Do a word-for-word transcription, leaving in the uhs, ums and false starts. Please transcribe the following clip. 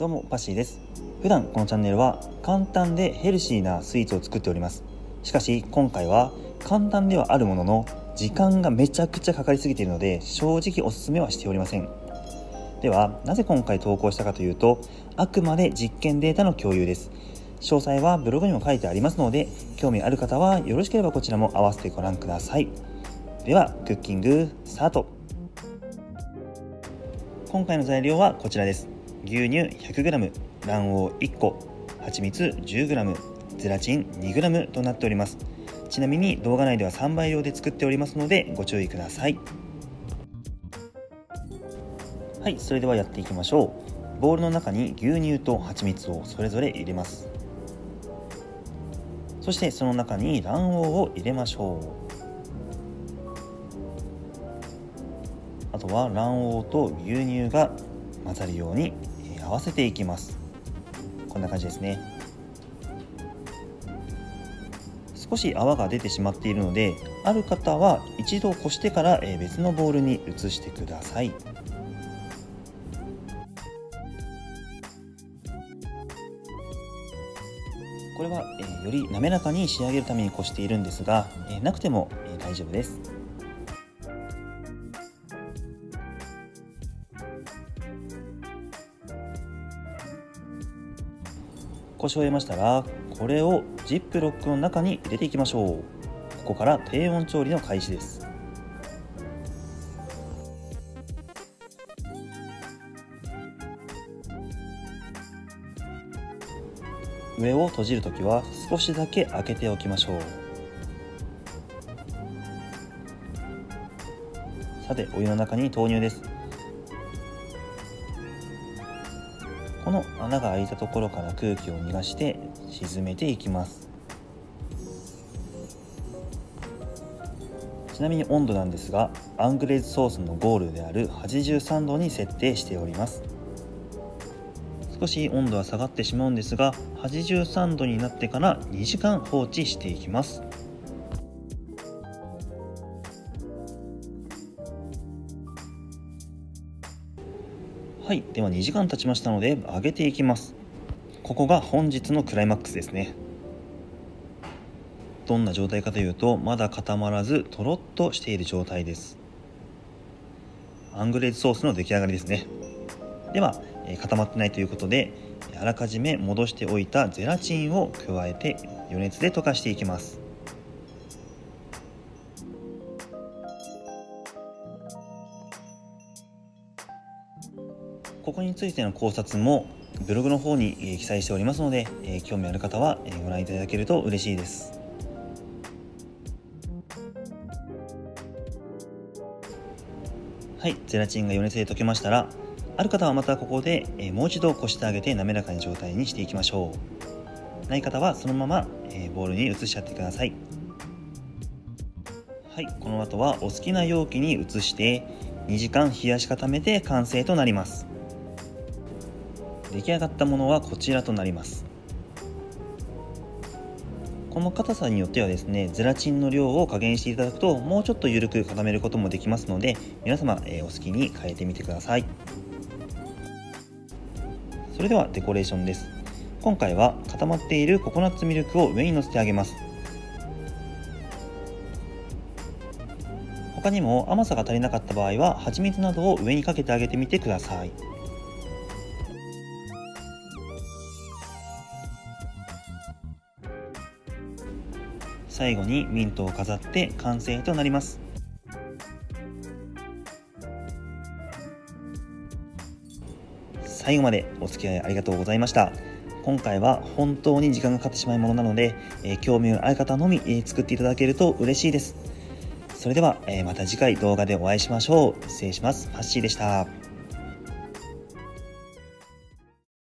どうもパシーです。普段このチャンネルは簡単でヘルシーなスイーツを作っております。しかし今回は簡単ではあるものの時間がめちゃくちゃかかりすぎているので、正直おすすめはしておりません。ではなぜ今回投稿したかというと、あくまで実験データの共有です。詳細はブログにも書いてありますので、興味ある方はよろしければこちらも合わせてご覧ください。ではクッキングスタート。今回の材料はこちらです。牛乳 ひゃくグラム、卵黄いっこ、蜂蜜 じゅうグラム、ゼラチン にグラム となっております。ちなみに動画内ではさんばい量で作っておりますのでご注意ください。はい、それではやっていきましょう。ボウルの中に牛乳と蜂蜜をそれぞれ入れます。そしてその中に卵黄を入れましょう。あとは卵黄と牛乳が混ざるように合わせていきます。こんな感じですね。少し泡が出てしまっているので、ある方は一度こしてから別のボウルに移してください。これはより滑らかに仕上げるためにこしているんですが、なくても大丈夫です。こしを入れましたら、これをジップロックの中に入れていきましょう。ここから低温調理の開始です。上を閉じるときは少しだけ開けておきましょう。さてお湯の中に投入です。この穴が開いたところから空気を逃がして沈めていきます。ちなみに温度なんですが、アングレーズソースのゴールであるはちじゅうさんどに設定しております。少し温度は下がってしまうんですが、はちじゅうさんどになってからにじかん放置していきます。はい、ではにじかん経ちましたので揚げていきます。ここが本日のクライマックスですね。どんな状態かというと、まだ固まらずとろっとしている状態です。アングレーズソースの出来上がりですね。では固まってないということで、あらかじめ戻しておいたゼラチンを加えて余熱で溶かしていきます。ここについての考察もブログの方に記載しておりますので、興味ある方はご覧いただけると嬉しいです。はい、ゼラチンが余熱で溶けましたら、ある方はまたここでもう一度こしてあげて滑らかな状態にしていきましょう。ない方はそのままボウルに移しちゃってください。はい、この後はお好きな容器に移してにじかん冷やし固めて完成となります。出来上がったものはこちらとなります。この硬さによってはですね、ゼラチンの量を加減していただくともうちょっと緩く固めることもできますので、皆様、えー、お好きに変えてみてください。それではデコレーションです。今回は固まっているココナッツミルクを上にのせてあげます。他にも甘さが足りなかった場合は蜂蜜などを上にかけてあげてみてください。最後にミントを飾って完成となります。最後までお付き合いありがとうございました。今回は本当に時間がかかってしまうものなので、えー、興味のある方のみ、えー、作っていただけると嬉しいです。それでは、えー、また次回動画でお会いしましょう。失礼します。パッシーでした。